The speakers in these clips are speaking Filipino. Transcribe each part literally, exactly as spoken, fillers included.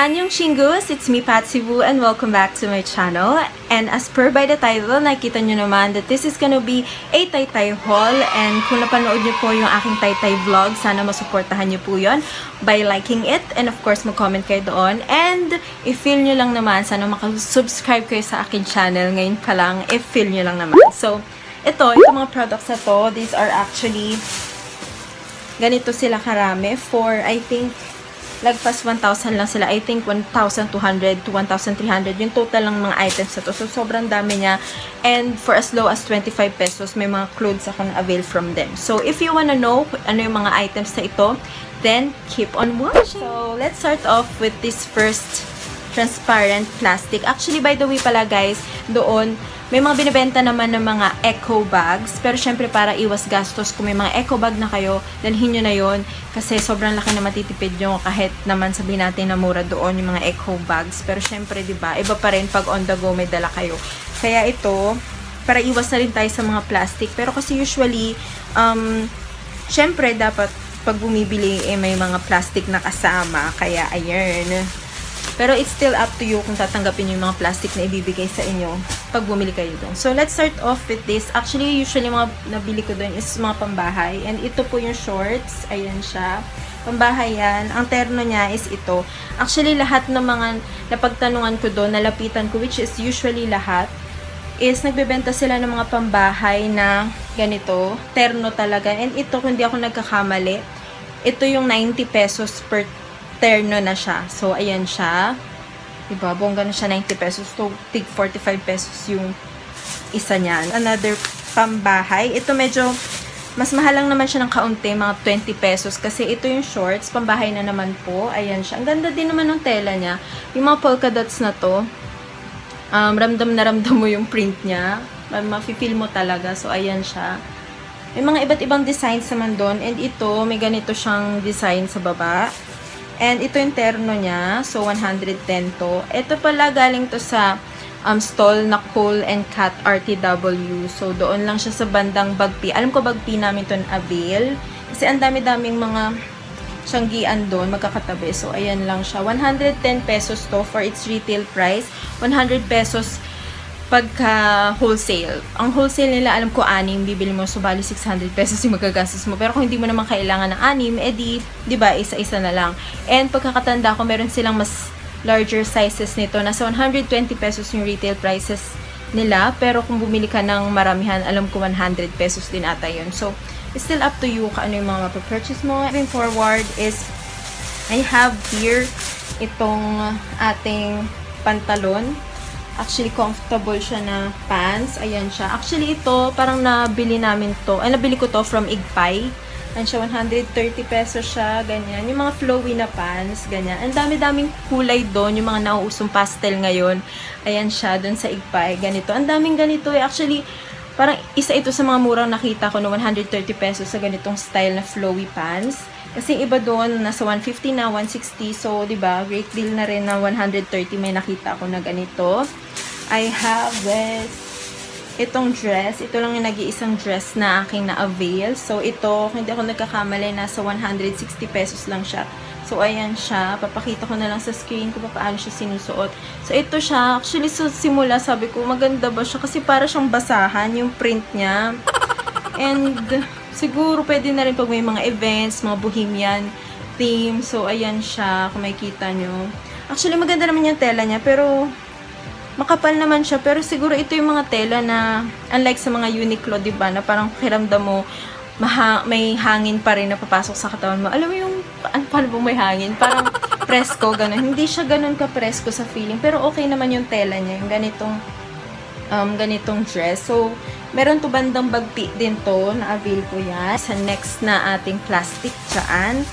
Anyong Shingus, it's me Pat Siwu and welcome back to my channel. And as per by the title, nakita nyo naman that this is gonna be a Taytay haul. And kung napanood nyo po yung aking Taytay vlog, sana masuportahan nyo po yun by liking it. And of course, mag-comment kayo doon. And if feel nyo lang naman, sana makasubscribe kayo sa aking channel ngayon pa lang, if feel nyo lang naman. So, ito, itong mga products na to, these are actually ganito sila karami for, I think, lagpas one thousand lang sila. I think one thousand two hundred to one thousand three hundred yung total lang mga items na to. So, sobrang dami niya. And for as low as twenty-five pesos, may mga clothes ako na-avail from them. So, if you wanna know ano yung mga items na ito, then keep on watching. So, let's start off with this first transparent plastic. Actually, by the way pala guys, doon, may mga binibenta naman ng mga eco bags. Pero syempre para iwas gastos, kung may mga eco bag na kayo, dalhin nyo na yun. Kasi sobrang laki na matitipid nyo kahit naman sabihin natin na mura doon yung mga eco bags. Pero syempre, diba, iba pa rin pag on the go may dala kayo. Kaya ito, para iwas na rin tayo sa mga plastic. Pero kasi usually, um, syempre dapat pag bumibili eh, may mga plastic na kasama. Kaya ayun. Pero it's still up to you kung tatanggapin yung mga plastic na ibibigay sa inyo pag bumili kayo doon. So, let's start off with this. Actually, usually mga nabili ko doon is mga pambahay. And ito po yung shorts. Ayan siya. Pambahay yan. Ang terno niya is ito. Actually, lahat ng mga napagtanungan ko doon, nalapitan ko, which is usually lahat, is nagbebenta sila ng mga pambahay na ganito. Terno talaga. And ito, kung hindi ako nagkakamali, ito yung ninety pesos per terno na siya. So, ayan siya. Diba? Bongga na siya, ninety pesos. So, tig forty-five pesos yung isa niyan. Another pambahay. Ito medyo, mas mahal lang naman siya ng kaunti, mga twenty pesos. Kasi ito yung shorts. Pambahay na naman po. Ayan siya. Ang ganda din naman ng tela niya. Yung mga polka dots na to, um, ramdam na ramdam mo yung print niya. Mafe-feel mo talaga. So, ayan siya. May mga iba't ibang designs naman doon. And ito, may ganito siyang design sa baba. And ito yung terno niya. So, one hundred ten to. Ito pala galing to sa um, stall na Cool and Cut R T W. So, doon lang siya sa bandang Bagpi. Alam ko Bagpi namin to na avail. Kasi ang dami-daming mga siyanggian doon, magkakatabi. So, ayan lang siya. one hundred ten pesos to for its retail price. one hundred pesos pagka wholesale. Ang wholesale nila, alam ko, anim bibili mo. So, bali six hundred pesos yung magagastos mo. Pero kung hindi mo naman kailangan ng anim, edi, di ba, isa-isa na lang. And pagkakatanda ko, meron silang mas larger sizes nito. Nasa one hundred twenty pesos yung retail prices nila. Pero kung bumili ka ng maramihan, alam ko, one hundred pesos din ata yun. So, it's still up to you kung ano yung mga mapapurchase mo. Moving forward is, I have here itong ating pantalon. Actually, comfortable siya na pants. Ayan siya. Actually, ito, parang nabili namin to. Ay, nabili ko to from Igpie. Ayan siya, one hundred thirty pesos siya. Ganyan. Yung mga flowy na pants. Ganyan. Ang dami-daming kulay doon. Yung mga nauusong pastel ngayon. Ayan siya, doon sa Igpie. Ganito. Ang daming ganito. Eh. Actually, parang isa ito sa mga murang nakita ko na one hundred thirty pesos sa ganitong style na flowy pants. Kasi iba doon, nasa one fifty na, one sixty. So, diba, great deal na rin na one hundred thirty. May nakita ako na ganito. I have this, itong dress. Ito lang yung nag-iisang dress na aking na-avail. So, ito, hindi ako nagkakamali, nasa one hundred sixty pesos lang siya. So, ayan siya. Papakita ko na lang sa screen kung paano siya sinusuot. So, ito siya. Actually, so, simula sabi ko, maganda ba siya? Kasi para siyang basahan yung print niya. And siguro pwede na rin pag may mga events, mga bohemian theme. So, ayan siya, kung makikita nyo. Actually, maganda naman yung tela niya, pero makapal naman siya. Pero siguro ito yung mga tela na, unlike sa mga Uniqlo, diba, na parang kiramdam mo, maha, may hangin pa rin na papasok sa katawan mo. Alam mo yung, ano, paano ba may hangin? Parang presko, ganun. Hindi siya ganun ka-presko sa feeling, pero okay naman yung tela niya, yung ganitong, um, ganitong dress. So, meron to bandang Bagpi din to, na-avail ko yan. Sa next na ating plastic, saan?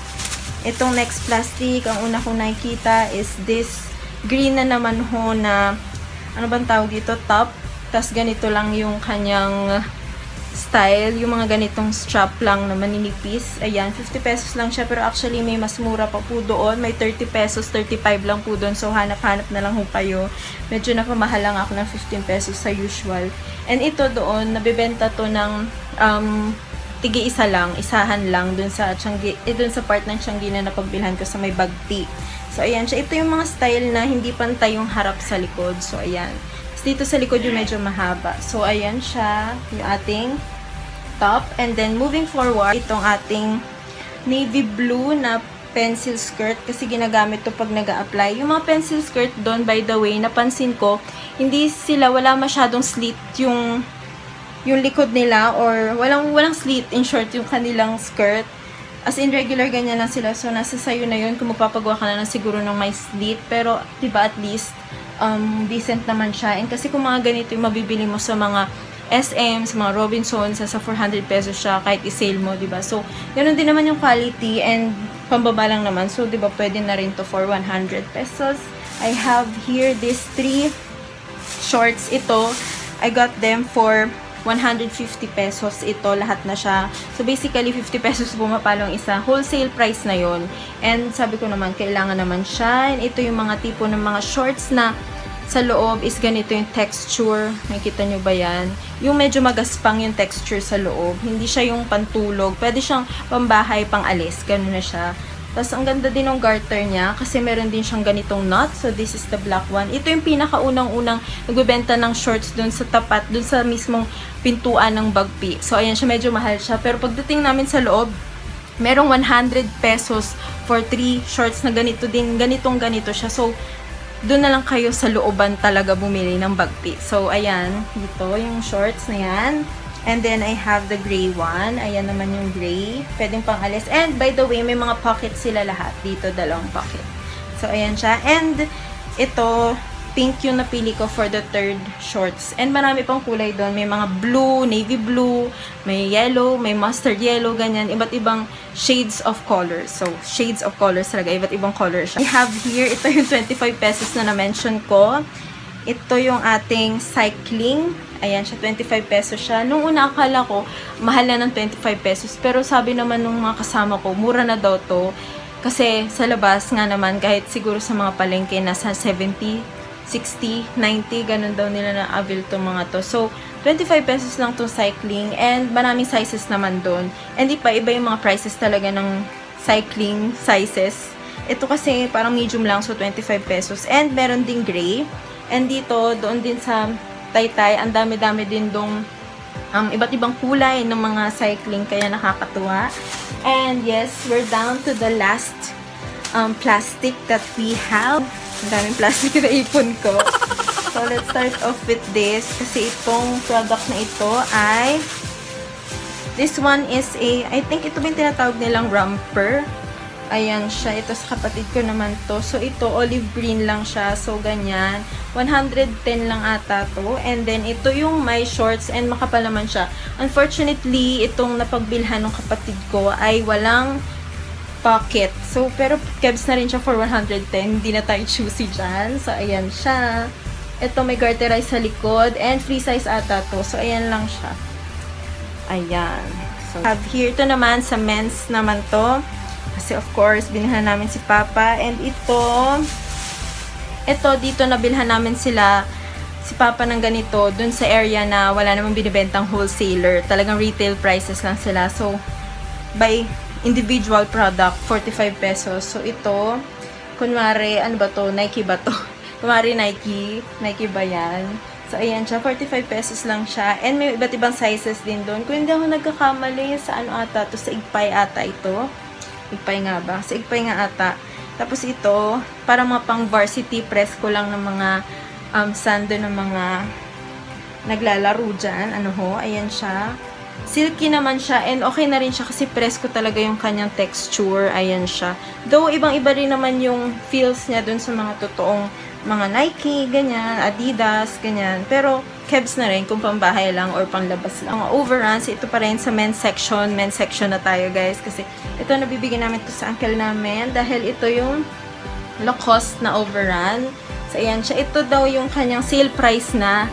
Itong next plastic, ang una kong nakikita is this green na naman ho na, ano bang tawag dito, top. Tapos ganito lang yung kanyang style, yung mga ganitong strap lang na maninipis. Ayan, fifty pesos lang siya, pero actually may mas mura pa po doon. May thirty pesos, thirty-five lang po doon. So, hanap-hanap na lang ho kayo. Medyo napamahal lang ako ng fifteen pesos sa usual. And ito doon, nabibenta to ng um, tigi-isa lang, isahan lang dun sa, tiyanggi, eh, dun sa part ng tiyanggi na napagbilhan ko sa may Bagti. So, ayan siya. Ito yung mga style na hindi pantay yung harap sa likod. So, ayan. Dito sa likod yung medyo mahaba. So, ayan siya. Yung ating top. And then, moving forward, itong ating navy blue na pencil skirt. Kasi ginagamit to pag nag-a-apply. Yung mga pencil skirt doon, by the way, napansin ko, hindi sila, wala masyadong slit yung yung likod nila. Or, walang, walang slit, in short, yung kanilang skirt. As in, regular ganyan lang sila. So, nasa sayo na yun. Kung magpapagawa ka na lang siguro ng may slit. Pero, diba, at least, um, decent naman siya. And kasi kung mga ganito yung mabibili mo sa mga S M, sa mga Robinson, sa, sa four hundred pesos siya, kahit i-sale mo, diba? So, yun din naman yung quality. And, pambaba lang naman. So, diba, pwede na rin to for one hundred pesos. I have here these three shorts. Ito, I got them for one hundred fifty pesos ito, lahat na siya. So, basically, fifty pesos pumapalo ang isa. Wholesale price na yon. And, sabi ko naman, kailangan naman siya. And, ito yung mga tipo ng mga shorts na sa loob is ganito yung texture. Nakita nyo ba yan? Yung medyo magaspang yung texture sa loob. Hindi siya yung pantulog. Pwede siyang pambahay, pang-alis. Ganun na siya. Tapos, ang ganda din ng garter niya kasi meron din siyang ganitong knot. So, this is the black one. Ito yung pinakaunang-unang nagbebenta ng shorts dun sa tapat, dun sa mismong pintuan ng Bagpi. So, ayan siya. Medyo mahal siya. Pero, pagdating namin sa loob, merong one hundred pesos for three shorts na ganito din. Ganitong-ganito siya. So, dun na lang kayo sa looban talaga bumili ng Bagpi. So, ayan. Dito, yung shorts na yan. And then, I have the gray one. Ayan naman yung gray. Pwedeng pang alis. And, by the way, may mga pocket sila lahat. Dito, dalawang pocket. So, ayan siya. And, ito, pink yung napili ko for the third shorts. And, marami pang kulay doon. May mga blue, navy blue, may yellow, may mustard yellow, ganyan. Iba't ibang shades of colors. So, shades of colors talaga. Iba't ibang color siya. I have here, ito yung twenty-five pesos na na-mention ko. Ito yung ating cycling. Ayan siya, twenty-five pesos siya. Nung una akala ko, mahal na ng twenty-five pesos. Pero sabi naman nung mga kasama ko, mura na daw to. Kasi sa labas nga naman, kahit siguro sa mga palengke, nasa seventy, sixty, ninety, ganun daw nila na-avail to mga to. So, twenty-five pesos lang to cycling. And maraming sizes naman doon. And iba, iba yung mga prices talaga ng cycling sizes. Ito kasi parang medium lang, so twenty-five pesos. And meron ding gray. And dito, doon din sa Taytay, ang dami-dami din dong um, iba't ibang kulay ng mga cycling, kaya nakakatuwa. And yes, we're down to the last um, plastic that we have. Ang daming plastic na ipon ko. So, let's start off with this. Kasi itong product na ito ay, this one is a, I think ito ba yung tinatawag nilang romper? Ayan siya. Ito sa kapatid ko naman to. So, ito, olive green lang siya. So, ganyan. one hundred ten lang ata to. And then, ito yung my shorts. And makapal naman siya. Unfortunately, itong napagbilhan ng kapatid ko ay walang pocket. So, pero kebs na rin siya for one hundred ten. Hindi na tayo choosy dyan. So, ayan siya. Ito, may garter ay sa likod. And free size ata to. So, ayan lang siya. Ayan. So, have here. Ito naman, sa men's naman to. Kasi of course, binilhan namin si Papa. And ito, ito dito nabilhan namin sila, si Papa ng ganito, dun sa area na wala namang binibentang wholesaler. Talagang retail prices lang sila. So, by individual product, forty-five pesos. So, ito, kunwari, ano ba to? Nike ba to? Kunwari Nike. Nike ba yan? So, ayan siya. forty-five pesos lang siya. And may iba't ibang sizes din dun. Kung hindi ako nagkakamali, sa ano ata to? Sa Igpie ata ito. Igpie nga ba? Sa Igpie nga ata. Tapos ito, para mga pang varsity press ko lang ng mga um, sando ng mga naglalaro dyan. Ano ho? Ayan siya. Silky naman siya and okay na rin siya kasi press ko talaga yung kanyang texture. Ayan siya. Though, ibang-iba rin naman yung feels niya dun sa mga totoong mga Nike, ganyan, Adidas, ganyan. Pero, kebs na rin kung pambahay lang or panglabas lang. Ang overruns, ito pa rin sa men's section. Men's section na tayo, guys. Kasi, ito nabibigyan namin to sa uncle namin dahil ito yung Lacoste na overrun. So, ayan siya. Ito daw yung kanyang sale price na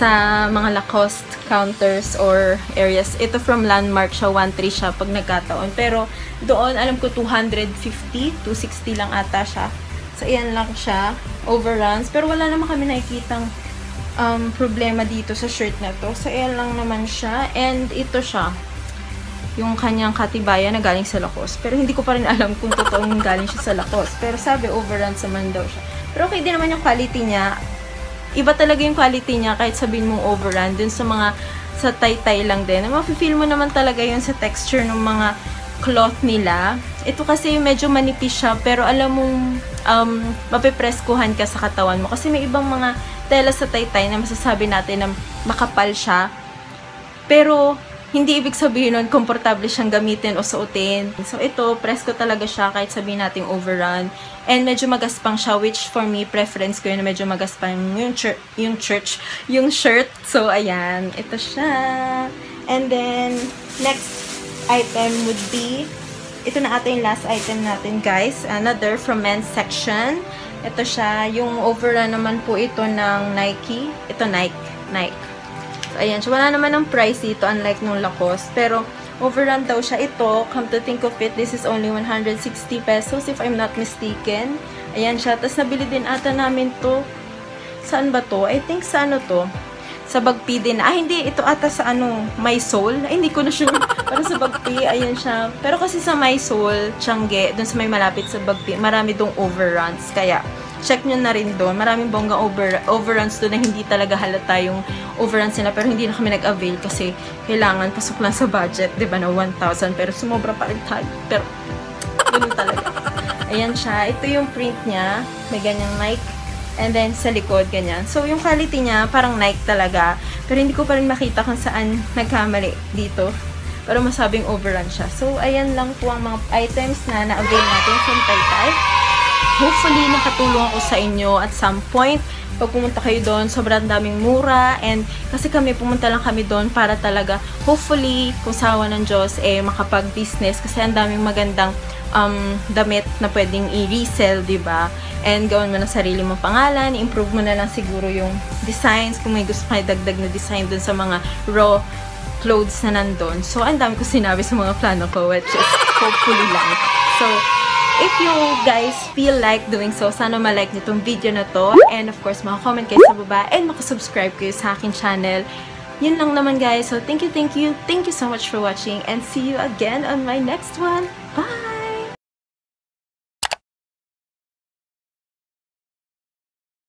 sa mga Lacoste counters or areas. Ito from Landmark siya, one three siya pag nagkataon. Pero, doon, alam ko, two fifty, two sixty lang ata siya. So, ayan lang siya. Overruns. Pero wala naman kami nakikitang um, problema dito sa shirt na to. So, ayan lang naman siya. And, ito siya. yung kanyang katibayan na galing sa Lacoste. Pero hindi ko pa rin alam kung totoong galing siya sa Lacoste. Pero sabi, overrun saman daw siya. Pero okay din naman yung quality niya. Iba talaga yung quality niya kahit sabihin mong overrun. Dun sa mga, sa tay-tay lang din. Mafe-feel mo naman talaga yun sa texture ng mga cloth nila. Ito kasi medyo manipis siya. Pero alam mong, um, mapipreskuhan ka sa katawan mo. Kasi may ibang mga tela sa tay-tay na masasabi natin na makapal siya. Pero, hindi ibig sabihin nun, komportable siyang gamitin o suotin. So, ito, presko talaga siya kahit sabihin natin overrun. And medyo magaspang siya, which for me, preference ko yun na medyo magaspang yung, chur yung church, yung shirt. So, ayan. Ito siya. And then, next item would be, ito na ata yung last item natin, guys. Another from men's section. Ito siya. Yung overrun naman po ito ng Nike. Ito, Nike. Nike. Ayan, so wala naman ang price dito unlike nung Lacoste, pero overrun daw siya ito. Come to think of it, this is only one hundred sixty pesos if I'm not mistaken. Ayan siya, tapos nabili din ata namin to. Saan ba to? I think sa ano to? Sa Bagpi din. Ah, hindi, ito ata sa ano, My Soul. Ay, hindi ko na sure. Para sa Bagpi, ayan siya. Pero kasi sa My Soul, Tiangge, dun sa may malapit sa Bagpi, marami dong overruns, kaya check nyo na rin doon. Maraming bongga over, overruns doon na hindi talaga halata yung overruns nila. Pero hindi na kami nag-avail kasi kailangan pasok lang sa budget, diba, na one thousand. Pero sumobra pa rin tayo. Pero, ganun talaga. Ayan siya. Ito yung print niya. May ganyang Nike. And then, sa likod, ganyan. So, yung quality niya, parang Nike talaga. Pero hindi ko pa rin makita kung saan nagkamali dito. Pero masabing overrun siya. So, ayan lang po ang mga items na na-avail natin from Taytay. Hopefully, nakatulong ako sa inyo at some point. Pag pumunta kayo doon, sobrang daming mura. And kasi kami, pumunta lang kami doon para talaga, hopefully, kung sawa ng Diyos, eh, makapag-business. Kasi ang daming magandang um, damit na pwedeng i-resell, diba? And gawin mo na sarili mong pangalan. Improve mo na lang siguro yung designs. Kung may gusto kayo dagdag na design doon sa mga raw clothes na nandun. So, ang dami ko sinabi sa mga plano ko, which is hopefully lang. So, if you guys feel like doing so, sana malike nyo itong video na to. And of course, maka-comment kayo sa baba and maka-subscribe kayo sa akin channel. Yun lang naman, guys. So, thank you, thank you. Thank you so much for watching and see you again on my next one. Bye!